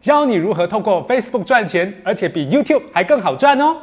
教你如何透过 Facebook 赚钱，而且比 YouTube 还更好赚哦。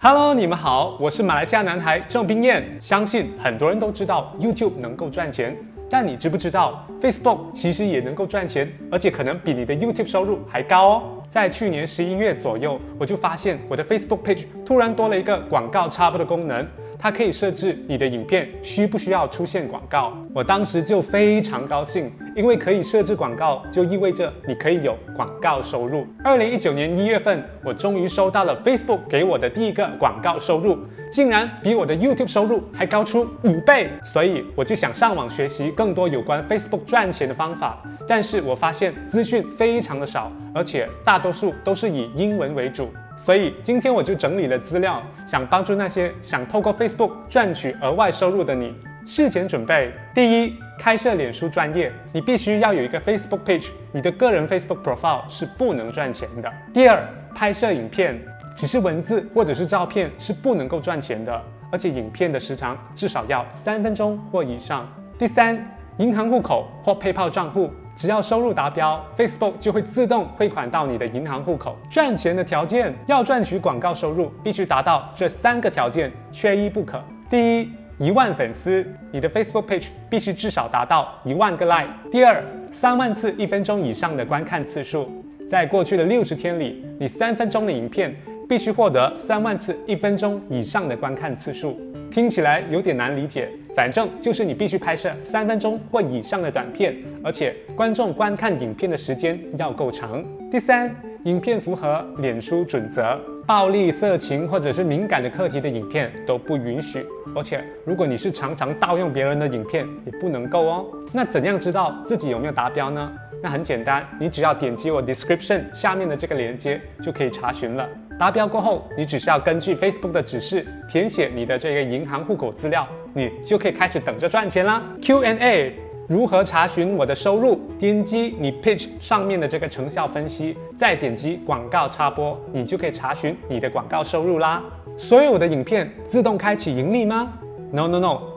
Hello， 你们好，我是马来西亚男孩郑彬彦。相信很多人都知道 YouTube 能够赚钱，但你知不知道 Facebook 其实也能够赚钱，而且可能比你的 YouTube 收入还高哦。在去年11月左右，我就发现我的 Facebook page 突然多了一个广告插播的功能，它可以设置你的影片需不需要出现广告。我当时就非常高兴，因为可以设置广告，就意味着你可以有广告收入。2019年1月份，我终于收到了 Facebook 给我的第一个。 广告收入竟然比我的 YouTube 收入还高出5倍，所以我就想上网学习更多有关 Facebook 赚钱的方法。但是我发现资讯非常的少，而且大多数都是以英文为主。所以今天我就整理了资料，想帮助那些想透过 Facebook 赚取额外收入的你。事前准备：第一，开设脸书专页，你必须要有一个 Facebook page， 你的个人 Facebook profile 是不能赚钱的。第二，拍摄影片。 只是文字或者是照片是不能够赚钱的，而且影片的时长至少要3分钟或以上。第三，银行户口或 PayPal 账户，只要收入达标 ，Facebook 就会自动汇款到你的银行户口。赚钱的条件，要赚取广告收入，必须达到这3个条件，缺一不可。第一，1万粉丝，你的 Facebook page 必须至少达到1万个 like。第二，3万次1分钟以上的观看次数，在过去的60天里，你3分钟的影片。 必须获得3万次1分钟以上的观看次数，听起来有点难理解。反正就是你必须拍摄3分钟或以上的短片，而且观众观看影片的时间要够长。第三，影片符合脸书准则，暴力、色情或者是敏感的课题的影片都不允许。而且如果你是常常盗用别人的影片，也不能够哦。那怎样知道自己有没有达标呢？ 那很简单，你只要点击我 description 下面的这个链接就可以查询了。达标过后，你只需要根据 Facebook 的指示填写你的这个银行户口资料，你就可以开始等着赚钱啦。Q&A 如何查询我的收入？点击你 page 上面的这个成效分析，再点击广告插播，你就可以查询你的广告收入啦。所有的影片自动开启盈利吗？ No，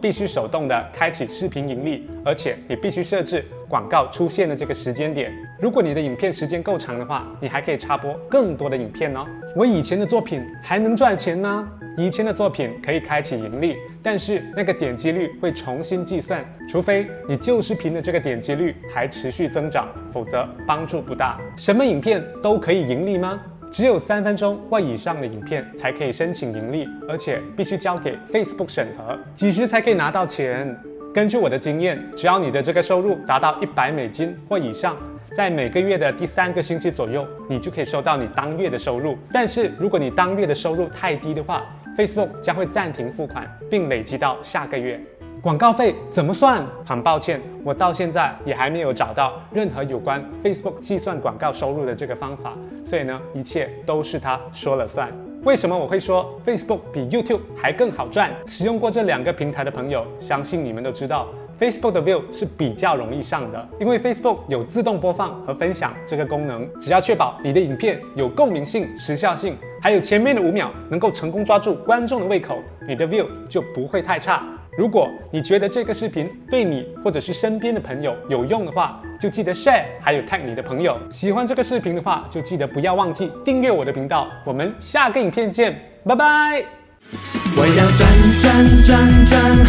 必须手动的开启视频盈利，而且你必须设置广告出现的这个时间点。如果你的影片时间够长的话，你还可以插播更多的影片哦。我以前的作品还能赚钱吗？以前的作品可以开启盈利，但是那个点击率会重新计算，除非你旧视频的这个点击率还持续增长，否则帮助不大。什么影片都可以盈利吗？ 只有3分钟或以上的影片才可以申请盈利，而且必须交给 Facebook 审核。几时才可以拿到钱？根据我的经验，只要你的这个收入达到$100或以上，在每个月的第3个星期左右，你就可以收到你当月的收入。但是如果你当月的收入太低的话 ，Facebook 将会暂停付款，并累积到下个月。 广告费怎么算？很抱歉，我到现在也还没有找到任何有关 Facebook 计算广告收入的这个方法，所以呢，一切都是他说了算。为什么我会说 Facebook 比 YouTube 还更好赚？使用过这2个平台的朋友，相信你们都知道。 Facebook 的 View 是比较容易上的，因为 Facebook 有自动播放和分享这个功能。只要确保你的影片有共鸣性、时效性，还有前面的5秒能够成功抓住观众的胃口，你的 View 就不会太差。如果你觉得这个视频对你或者是身边的朋友有用的话，就记得 share， 还有 tag 你的朋友。喜欢这个视频的话，就记得不要忘记订阅我的频道。我们下个影片见，拜拜。 我要赚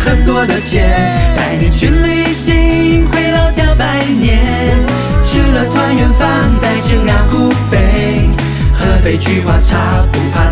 很多的钱，带你去旅行，回老家拜年。吃了团圆饭，再吃两谷杯，喝杯菊花茶，不怕。